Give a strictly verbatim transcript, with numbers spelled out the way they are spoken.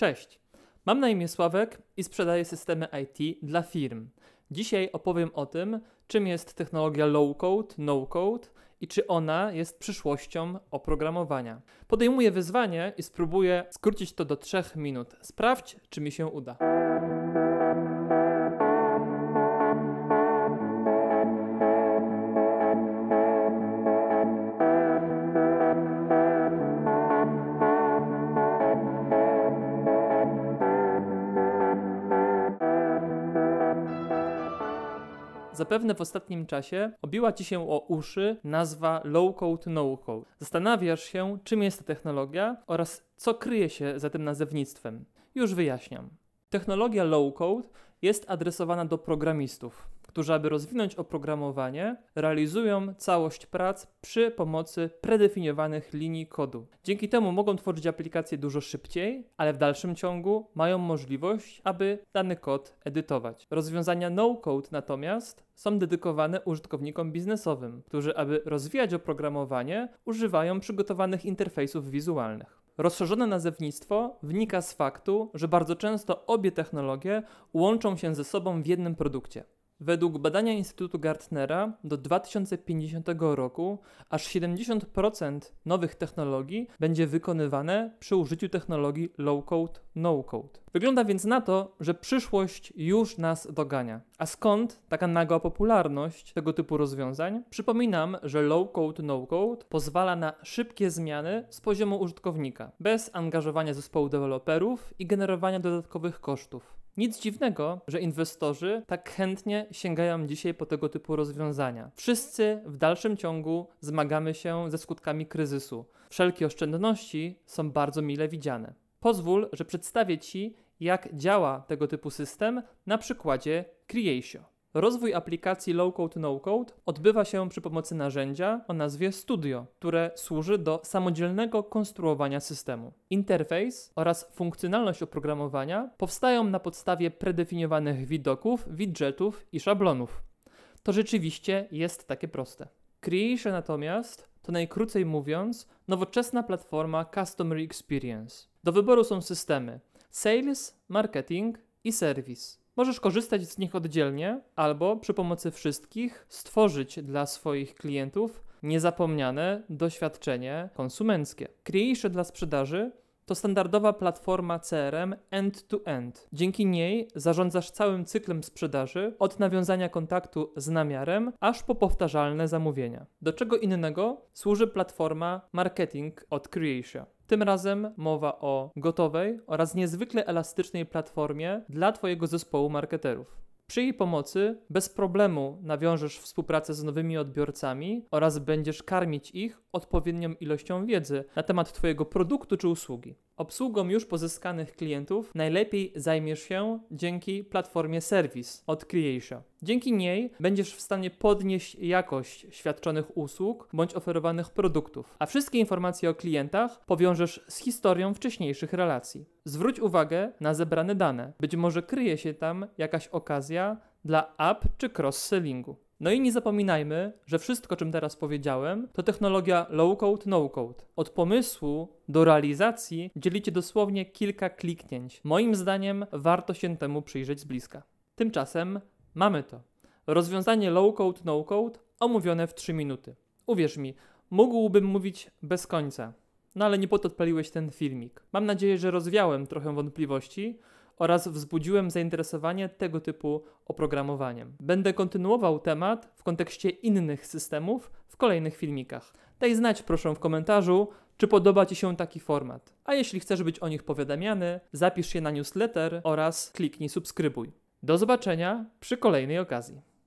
Cześć, mam na imię Sławek i sprzedaję systemy I T dla firm. Dzisiaj opowiem o tym, czym jest technologia low-code, no-code i czy ona jest przyszłością oprogramowania. Podejmuję wyzwanie i spróbuję skrócić to do trzech minut. Sprawdź, czy mi się uda. Zapewne w ostatnim czasie obiła Ci się o uszy nazwa low-code, no-code. Zastanawiasz się, czym jest ta technologia oraz co kryje się za tym nazewnictwem. Już wyjaśniam. Technologia low-code jest adresowana do programistów, którzy, aby rozwinąć oprogramowanie, realizują całość prac przy pomocy predefiniowanych linii kodu. Dzięki temu mogą tworzyć aplikacje dużo szybciej, ale w dalszym ciągu mają możliwość, aby dany kod edytować. Rozwiązania no-code natomiast są dedykowane użytkownikom biznesowym, którzy, aby rozwijać oprogramowanie, używają przygotowanych interfejsów wizualnych. Rozszerzone nazewnictwo wynika z faktu, że bardzo często obie technologie łączą się ze sobą w jednym produkcie. Według badania Instytutu Gartnera do dwa tysiące pięćdziesiątego roku aż siedemdziesiąt procent nowych technologii będzie wykonywane przy użyciu technologii low-code, no-code. Wygląda więc na to, że przyszłość już nas dogania. A skąd taka nagła popularność tego typu rozwiązań? Przypominam, że low-code, no-code pozwala na szybkie zmiany z poziomu użytkownika, bez angażowania zespołu deweloperów i generowania dodatkowych kosztów. Nic dziwnego, że inwestorzy tak chętnie sięgają dzisiaj po tego typu rozwiązania. Wszyscy w dalszym ciągu zmagamy się ze skutkami kryzysu. Wszelkie oszczędności są bardzo mile widziane. Pozwól, że przedstawię Ci, jak działa tego typu system na przykładzie Creatio. Rozwój aplikacji low-code, no-code odbywa się przy pomocy narzędzia o nazwie Studio, które służy do samodzielnego konstruowania systemu. Interfejs oraz funkcjonalność oprogramowania powstają na podstawie predefiniowanych widoków, widżetów i szablonów. To rzeczywiście jest takie proste. Creatio natomiast to, najkrócej mówiąc, nowoczesna platforma Customer Experience. Do wyboru są systemy Sales, Marketing i Service. Możesz korzystać z nich oddzielnie albo przy pomocy wszystkich stworzyć dla swoich klientów niezapomniane doświadczenie konsumenckie. Creatio dla sprzedaży to standardowa platforma C R M end-to-end. Dzięki niej zarządzasz całym cyklem sprzedaży, od nawiązania kontaktu z namiarem, aż po powtarzalne zamówienia. Do czego innego służy platforma Marketing od Creatio. Tym razem mowa o gotowej oraz niezwykle elastycznej platformie dla Twojego zespołu marketerów. Przy jej pomocy bez problemu nawiążesz współpracę z nowymi odbiorcami oraz będziesz karmić ich odpowiednią ilością wiedzy na temat Twojego produktu czy usługi. Obsługą już pozyskanych klientów najlepiej zajmiesz się dzięki platformie Service od Creatio. Dzięki niej będziesz w stanie podnieść jakość świadczonych usług bądź oferowanych produktów, a wszystkie informacje o klientach powiążesz z historią wcześniejszych relacji. Zwróć uwagę na zebrane dane. Być może kryje się tam jakaś okazja dla up czy cross-sellingu. No i nie zapominajmy, że wszystko, czym teraz powiedziałem, to technologia low-code, no-code. Od pomysłu do realizacji dzielicie dosłownie kilka kliknięć. Moim zdaniem warto się temu przyjrzeć z bliska. Tymczasem mamy to. Rozwiązanie low-code, no-code omówione w trzy minuty. Uwierz mi, mógłbym mówić bez końca, no ale nie po to odpaliłeś ten filmik. Mam nadzieję, że rozwiałem trochę wątpliwości oraz wzbudziłem zainteresowanie tego typu oprogramowaniem. Będę kontynuował temat w kontekście innych systemów w kolejnych filmikach. Daj znać proszę w komentarzu, czy podoba Ci się taki format. A jeśli chcesz być o nich powiadamiany, zapisz się na newsletter oraz kliknij subskrybuj. Do zobaczenia przy kolejnej okazji.